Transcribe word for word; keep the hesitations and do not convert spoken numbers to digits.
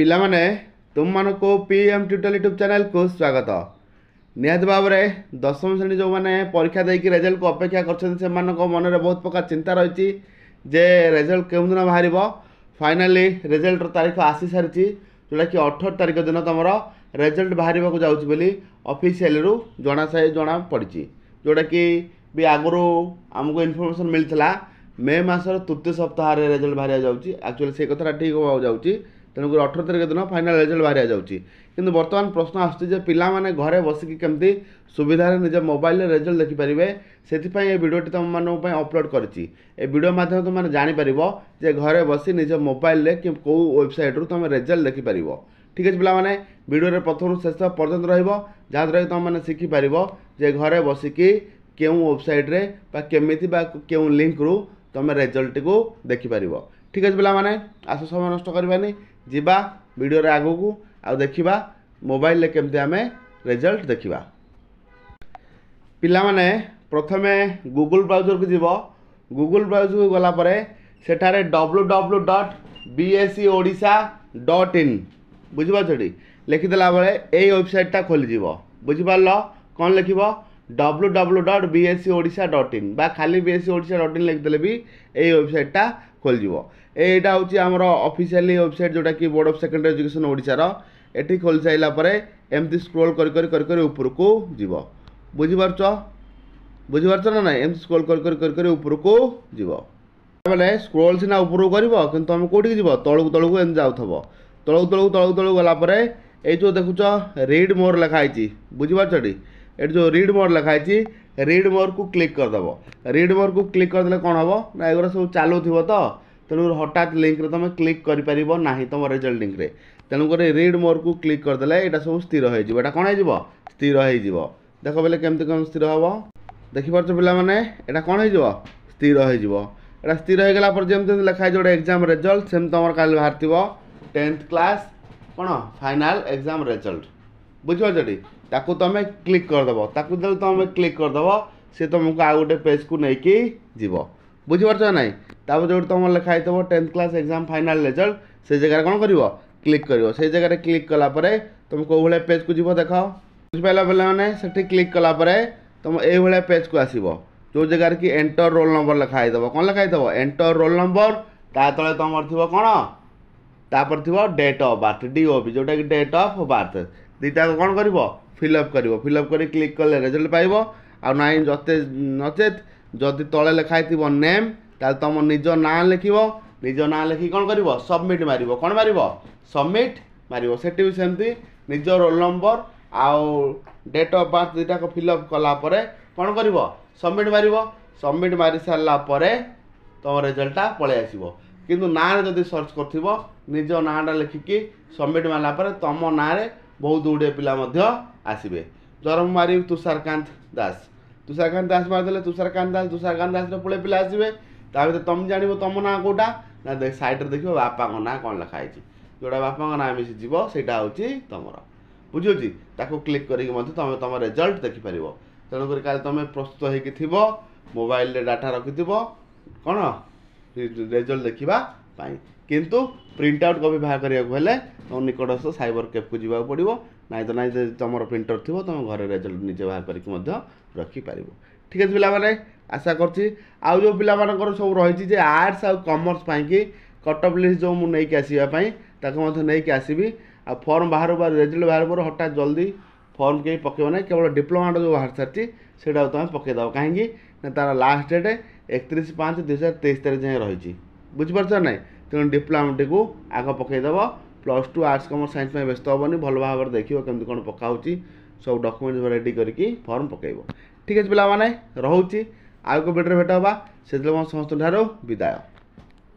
पिलामाने तुम मानको PM tutor YouTube channel को स्वागत। निहत भाव में दशम श्रेणी जो मैंने परीक्षा देकी रिजल्ट को अपेक्षा कर मन में बहुत प्रकार चिंता रही जे रिजल्ट के दिन बाहर। फाइनाली रिजल्ट तारीख आसी सारी जोटा कि अठर तारीख दिन तुम रिजल्ट बाहर को जाऊँगी ऑफिशियल रु जनाशा जना पड़ी जोटा कि भी आगुरी आमको इनफर्मेशन मिलता मे मसर तृतीय सप्ताह रिजल्ट बाहर जाऊँगी। एक्चुअली से कथा ठीक हो जाऊँगी तेणुक अठर तारीख दिन फाइनाल रिजल्ट बाहर जाऊँगी। किंतु बर्तमान प्रश्न आसूँ पाने घरे बसिकी केमती सुविधा निज मोबाइल रिजल्ट देखिपारे से भिडटी तुम मैं अपलोड करीडियो मध्यम तुम जापर जे घरे बस निज मोबाइल कि कौ वेबसाइट तुम रिजल्ट देखिपार। ठीक अच्छे पाने भिडियो प्रथम शेष पर्यटन रहाद्वारा तुम मैंने शिखिपार जे घरे बसिकी क्यों वेबसाइट्रे केमी क्यों लिंक रु तुम रिजल्ट को देखिपार। ठीक अच्छे पाने आस समय नष्ट करवानी जीवा वीडियो रे आगो को आ देखा मोबाइल केमती आम रिजल्ट देखा। पिला माने प्रथमे गूगल ब्राउजर को जीव गूगल ब्राउजर को गलापर सेठारे W W dot BSE Odisha dot in बुझीपारी लिखिदेला बेले यही वेबसाइटा खोलीज बुझीपार कौन लिख W W dot BSE Odisha dot in बा खाली बीएसई ओडिशा डट इन लिखिदेले भी यही वेबसाइटा खोलज। यहाँ हूँ आमर ऑफिशियली वेबसाइट जोटा कि बोर्ड ऑफ सेकेंडरी एजुकेशन ओडिशार ये खोल सारापर एमती स्क्रोल कर ऊपर को जीव बुझीपारच बुझीपारच ना ना एमती स्क्रोल कर ऊपर को जीव मैंने स्क्रोल सीना ऊपर कर कि तुम कौटी जीव तौक तौक एम जाऊ तौक तौक तौक तौक गलापर ये जो देखुच रीड मोर लिखाई बुझीपारछटी ये जो रीड मोर लिखाई रीड मोर को क्लिक करदेव। रीड मोर को क्लिक करदे कौन हम ना एगुरा सब चालू थी तो तेणु हठात लिंक रे तुम क्लिक कर तुम रिजल्ट लिंक रे तेणुक रीड मोर को क्लिक करदेले यहाँ सब स्थिर होटा कौन हो स्थिर हो देख बोले केमती कौन स्थिर हम देखिपार पाने यहाँ कौन हो स्थिर होटा स्थिर होगापर जमी लिखाई गोटे एग्जाम रिजल्ट सेम तुम कल बाहर थो टेन्थ क्लास कौन फाइनाल एग्जाम रिजल्ट बुझीपारी ताकू तुम क्लिक करदेव ताकू जो तुम क्लिक करदेव सी तुमको आ गए पेज को लेकिन जीव बुझीपार ना तापर जो तुम लिखाई थोड़ा tenth class exam final result से जगह कौन कर क्लिक कर से जगह क्लिक कलापर तुम कौ भाया पेज को जीव देख बुझीपारा पे से क्लिक कलापर तुम ये पेज को आसव जो जगार कि एंटर रोल नंबर लिखाई थोड़ा कौन लिखाई थोड़ा एंटर रोल नंबर ता तले तुम थी कौन तापर थी डेट अफ बर्थ डीओबी जोटा कि डेट अफ बर्थ दुईटा कौन कर फिलअप कर फिलअप कर क्लिक कले रिजल्ट पाइब आ ना जते नचेत जदि तले लिखाई थी नेम ताल तुम निज ना लिख निज ना लिखी कौन कर सबमिट मार कौन मार सबमिट मार से सेमती निज रोल नंबर आउ डेट ऑफ बर्थ दुईटा को फिलअप कलापर कौन कर सबमिट मार सबमिट मारी सारापर तुम रिजल्टा पलै आसो कितु ना जब सर्च कर निज नाटा लिखिकी सबमिट मारापर तुम ना बहुत गुड़े पिला आसबे जर मार तुषारकांत दास तुषारकांत दास मारदे तुषारकांत दास तुषारकांत दास पुले पिला आसबे ता भर तुम जान तुम ना कौटा ना सैड्रे देख बापा ना कौन लिखाई जोटा बापा ना मिशीज सेटा हूँ तुम बुझे ताको क्लिक करके तुम तुम रिजल्ट देखिपार। तेणुक तुम प्रस्तुत हो मोबाइल डाटा रखि कौन रिजल्ट देखापी किंतु प्रिंट आउट कॉपी बाहर करने तुम निकटस्थ साइबर कैफ को जावाक पड़ो ना तो ना तुम प्रिंटर थी तुम घर रिजल्ट निजे बाहर करके रखिपार। ठीक अच्छे पाने आशा करो पाकर सब रही आर्ट्स आउ कमर्स पाई कटअप लिस्ट जो मुझे आसवाई नहीं आसबि आ फर्म बाहर रिजल्ट बाहर पर हटात जल्दी फर्म कहीं पकईबना केवल डिप्लोमा जो बाहर सारी से तुम पकईद कहीं तार लास्ट डेट एकतीस पाँच दुई हजार तेईस तारीख जाए रही बुझीपार ना तेनाली डिप्लोमा को आग पकईदेव plus two arts commerce science में व्यस्त हेनी भल भाव में देखिए कमी कौन पकाऊँ सब डॉक्यूमेंट रेडी करके फॉर्म पकेब। ठीक अच्छे पाने रोचे आगे भिडियो भेट होगा से समस्त विदाय।